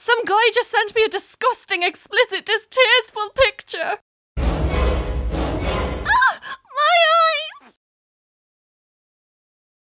Some guy just sent me a disgusting, explicit, distasteful picture.